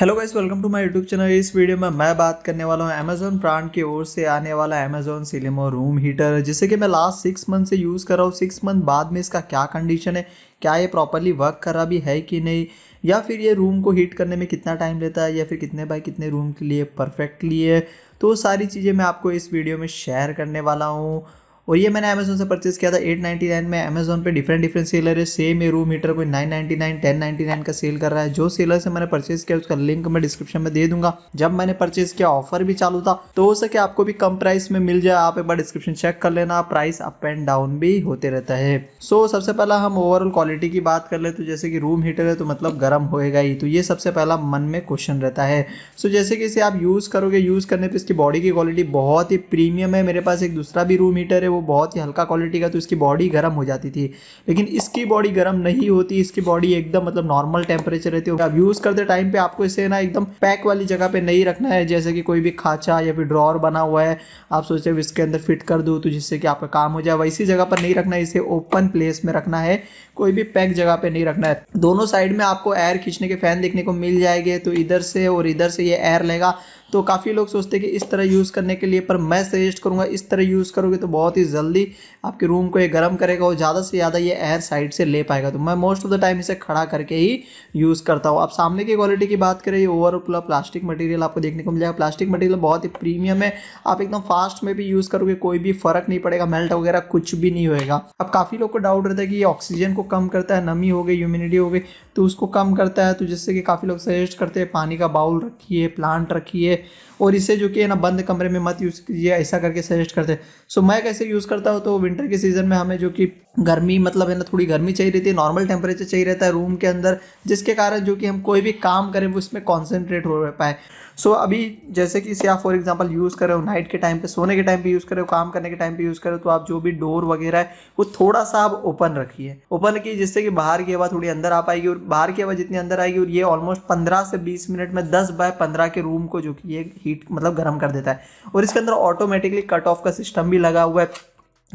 Hello guys, welcome to my YouTube channel. इस video में मैं बात करने वाला हूं अमेजॉन ब्रांड की ओर से आने वाला अमेजॉन सोलिमो रूम हीटर, जिसे कि मैं लास्ट 6 मंथ से यूज़ कर रहा हूं। 6 मंथ बाद में इसका क्या कंडीशन है, क्या ये प्रॉपरली वर्क कर रहा भी है कि नहीं, या फिर ये रूम को हीट करने में कितना टाइम लेता है, या फिर कितने बाय कितने रूम के लिए परफेक्टली है, तो वो सारी चीज़ें मैं आपको इस वीडियो में शेयर करने वाला हूँ। और ये मैंने अमेजोन से परचेज़ किया था 899 में। अमेजोन पे डिफरेंट सेलर है, सेम ये रूम हीटर कोई 999 1099 का सेल कर रहा है। जो सेलर से मैंने परचेज़ किया उसका लिंक मैं डिस्क्रिप्शन में दे दूंगा। जब मैंने परचेज़ किया ऑफर भी चालू था, तो हो सके आपको भी कम प्राइस में मिल जाए। आप एक बार डिस्क्रिप्शन चेक कर लेना, प्राइस अप एंड डाउन भी होते रहता है। सो सबसे पहला हम ओवरऑल क्वालिटी की बात कर ले, तो जैसे कि रूम हीटर है तो मतलब गर्म होएगा ही, तो ये सबसे पहला मन में क्वेश्चन रहता है। सो जैसे कि इसे आप यूज़ करोगे, यूज़ करने पर इसकी बॉडी की क्वालिटी बहुत ही प्रीमियम है। मेरे पास एक दूसरा भी रूम हीटर है, वो बहुत ही हल्का क्वालिटी का, तो इसकी बॉडी गर्म हो जाती थी, लेकिन इसकी बॉडी गर्म नहीं होती। इसकी बॉडी एकदम मतलब नॉर्मल टेम्परेचर रहती है। अब यूज़ करते टाइम पे आपको इसे ना एकदम पैक वाली जगह पे नहीं रखना है, जैसे कि कोई भी खांचा या फिर ड्रॉअर बना हुआ है, आप सोचते हो इसके अंदर फिट कर दो तो जिससे कि आपका काम हो जाए, वैसी जगह पर नहीं रखना है। इसे ओपन प्लेस में रखना है, कोई भी पैक जगह पर नहीं रखना है। दोनों साइड में आपको एयर खींचने के फैन देखने को मिल जाएंगे, तो इधर से और इधर से ये एयर लेगा। तो काफ़ी लोग सोचते हैं कि इस तरह यूज़ करने के लिए, पर मैं सजेस्ट करूँगा इस तरह यूज़ करोगे तो बहुत ही जल्दी आपके रूम को ये गर्म करेगा और ज़्यादा से ज़्यादा ये एयर साइड से ले पाएगा। तो मैं मोस्ट ऑफ द टाइम इसे खड़ा करके ही यूज़ करता हूँ। आप सामने की क्वालिटी की बात करें, ये ओवरऑल प्लास्टिक मटेरियल आपको देखने को मिल जाएगा। प्लास्टिक मटेरियल बहुत ही प्रीमियम है, आप एकदम फास्ट में भी यूज़ करोगे, कोई भी फ़र्क नहीं पड़ेगा, मेल्ट वगैरह कुछ भी नहीं होएगा। अब काफ़ी लोग को डाउट रहता है कि ये ऑक्सीजन को कम करता है, नमी हो गई, ह्यूमिडिटी हो गई, तो उसको कम करता है। तो जिससे कि काफ़ी लोग सजेस्ट करते हैं पानी का बाउल रखिए, प्लांट रखिए, और इसे जो कि है ना बंद कमरे में मत यूज़ कीजिए, ऐसा करके सजेस्ट करते हैं। सो मैं कैसे यूज़ करता हूँ, तो विंटर के सीज़न में हमें जो कि गर्मी मतलब है ना थोड़ी गर्मी चाहिए रहती है, नॉर्मल टेम्परेचर चाहिए रहता है रूम के अंदर, जिसके कारण जो कि हम कोई भी काम करें वो उसमें कॉन्सेंट्रेट हो पाए। सो अभी जैसे कि इसे आप फॉर एग्जांपल यूज़ कर रहे हो नाइट के टाइम पे, सोने के टाइम पे यूज़ कर रहे हो, काम करने के टाइम पे यूज़ कर रहे हो, तो आप जो भी डोर वगैरह है वो थोड़ा सा आप ओपन रखिए, ओपन रखिए, जिससे कि बाहर की हवा थोड़ी अंदर आ पाएगी। और बाहर की हवा जितनी अंदर आएगी, और ये ऑलमोस्ट 15 से 20 मिनट में 10 बाय 15 के रूम को जो कि ये हीट मतलब गर्म कर देता है। और इसके अंदर ऑटोमेटिकली कट ऑफ का सिस्टम भी लगा हुआ है,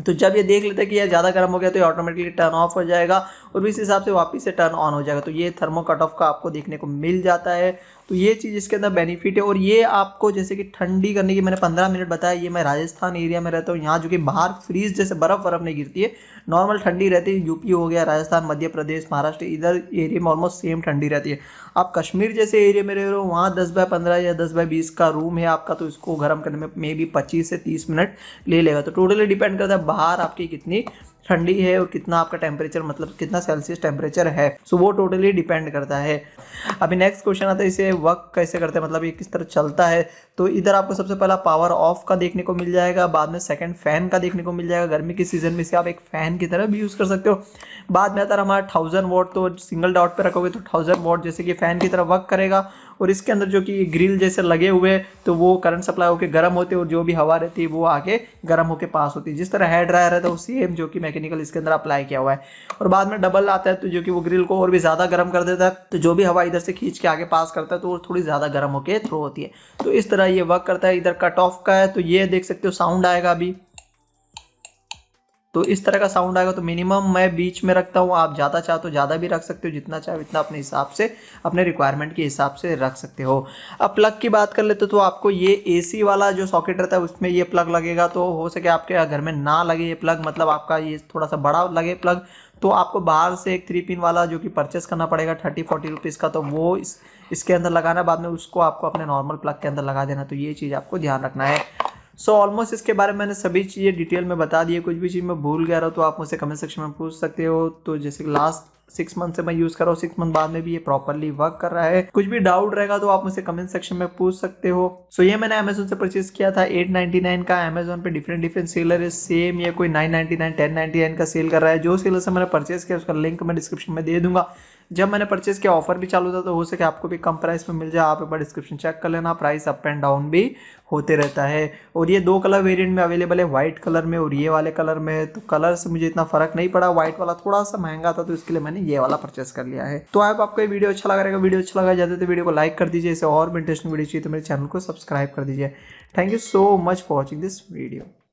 तो जब ये देख लेता है कि यार ज़्यादा गर्म हो गया तो ये ऑटोमेटिकली टर्न ऑफ हो जाएगा, और इस हिसाब से वापस से टर्न ऑन हो जाएगा। तो ये थर्मो कट ऑफ का आपको देखने को मिल जाता है। तो ये चीज़ इसके अंदर बेनिफिट है। और ये आपको जैसे कि ठंडी करने की मैंने 15 मिनट बताया। ये मैं राजस्थान एरिया में रहता हूँ, यहाँ जो कि बाहर फ्रीज जैसे बर्फ़ नहीं गिरती है, नॉर्मल ठंडी रहती है। यूपी हो गया, राजस्थान, मध्य प्रदेश, महाराष्ट्र, इधर एरिया में ऑलमोस्ट सेम ठंडी रहती है। आप कश्मीर जैसे एरिया में रह रहे हो, वहाँ 10 बाय 15 या 10 बाय 20 का रूम है आपका, तो इसको गर्म करने में मे बी 25 से 30 मिनट ले लेगा। तो टोटली डिपेंड करता है बाहर आपकी कितनी ठंडी है और कितना आपका टेम्परेचर मतलब कितना सेल्सियस टेम्परेचर है। सो वो टोटली डिपेंड करता है। अभी नेक्स्ट क्वेश्चन आता है, इसे वर्क कैसे करते हैं, मतलब ये किस तरह चलता है। तो इधर आपको सबसे पहला पावर ऑफ का देखने को मिल जाएगा, बाद में सेकंड फैन का देखने को मिल जाएगा। गर्मी के सीजन में इसे आप एक फ़ैन की तरह भी यूज़ कर सकते हो। बाद में आता है हमारा 1000 वॉट, तो सिंगल डॉट पर रखोगे तो 1000 वॉट जैसे कि फ़ैन की तरह वर्क करेगा। और इसके अंदर जो कि ग्रिल जैसे लगे हुए हैं, तो वो करंट सप्लाई होकर गर्म होते हैं, और जो भी हवा रहती है वो आके गर्म होकर पास होती है। जिस तरह हेयर ड्रायर रहता है वो सेम जो कि मैकेनिकल इसके अंदर अप्लाई किया हुआ है। और बाद में डबल आता है, तो जो कि वो ग्रिल को और भी ज़्यादा गर्म कर देता है, तो जो भी हवा इधर से खींच के आगे पास करता है तो वो थोड़ी ज़्यादा गर्म होकर थ्रो होती है। तो इस तरह ये वर्क करता है। इधर कट ऑफ का है, तो ये देख सकते हो साउंड आएगा अभी, तो इस तरह का साउंड आएगा। तो मिनिमम मैं बीच में रखता हूँ, आप ज़्यादा चाहो तो ज़्यादा भी रख सकते हो, जितना चाहे उतना अपने हिसाब से, अपने रिक्वायरमेंट के हिसाब से रख सकते हो। अब प्लग की बात कर लेते, तो आपको ये एसी वाला जो सॉकेट रहता है उसमें ये प्लग लगेगा। तो हो सके आपके घर में ना लगे ये प्लग, मतलब आपका ये थोड़ा सा बड़ा लगे प्लग, तो आपको बाहर से एक 3 पिन वाला जो कि परचेस करना पड़ेगा 30-40 रुपीज़ का, तो वो इसके अंदर लगाना, बाद में उसको आपको अपने नॉर्मल प्लग के अंदर लगा देना। तो ये चीज़ आपको ध्यान रखना है। सो ऑलमोस्ट इसके बारे में मैंने सभी चीज़ें डिटेल में बता दी है। कुछ भी चीज़ मैं भूल गया रहा तो आप मुझसे कमेंट सेक्शन में पूछ सकते हो। तो जैसे कि लास्ट 6 मंथ से मैं यूज़ कर रहा हूँ, 6 मंथ बाद में भी ये प्रॉपरली वर्क कर रहा है। कुछ भी डाउट रहेगा तो आप मुझसे कमेंट सेक्शन में पूछ सकते हो। सो ये मैंने अमेजोन से परचेज़ किया था 899 का। अमेजोन पे डिफरेंट सेलर है, सेम ये कोई 999 1099 का सेल कर रहा है। जो सेलर से मैंने परचेज़ किया उसका लिंक मैं डिस्क्रिप्शन में दे दूँगा। जब मैंने परचेज़ किया ऑफर भी चालू था, तो हो सके आपको भी कम प्राइस में मिल जाए। आप एक बार डिस्क्रिप्शन चेक कर लेना, प्राइस अप एंड डाउन भी होते रहता है। और ये 2 कलर वेरिएंट में अवेलेबल है, वाइट कलर में और ये वाले कलर में। तो कलर से मुझे इतना फ़र्क नहीं पड़ा, वाइट वाला थोड़ा सा महंगा था तो इसके लिए मैंने ये वाला परचेस कर लिया है। तो आपको ये वीडियो अच्छा लगा रहेगा, वीडियो अच्छा लगा जाते तो वीडियो को लाइक कर दीजिए। इसे और भी इंटरेस्टिंग वीडियो चाहिए तो मेरे चैनल को सब्सक्राइब कर दीजिए। Thank you so much for watching this video.